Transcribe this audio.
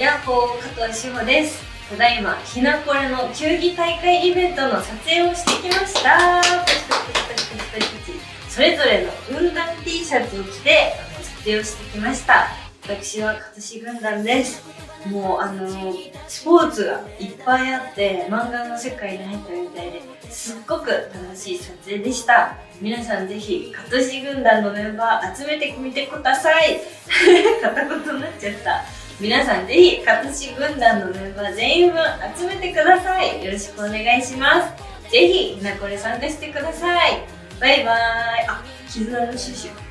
ヤッホー、加藤志保です。ただいまひなこれの球技大会イベントの撮影をしてきました。それぞれの軍団 T シャツを着て撮影をしてきました。私は勝志軍団です。もうスポーツがいっぱいあって漫画の世界に入ったみたいですっごく楽しい撮影でした。皆さんぜひ勝志軍団のメンバー集めてみてください。片言になっちゃった。皆さんぜひ勝志軍団のメンバー全員分集めてください。よろしくお願いします。ぜひひなこれ参加してください。バイバーイ。あ、絆のシュシュ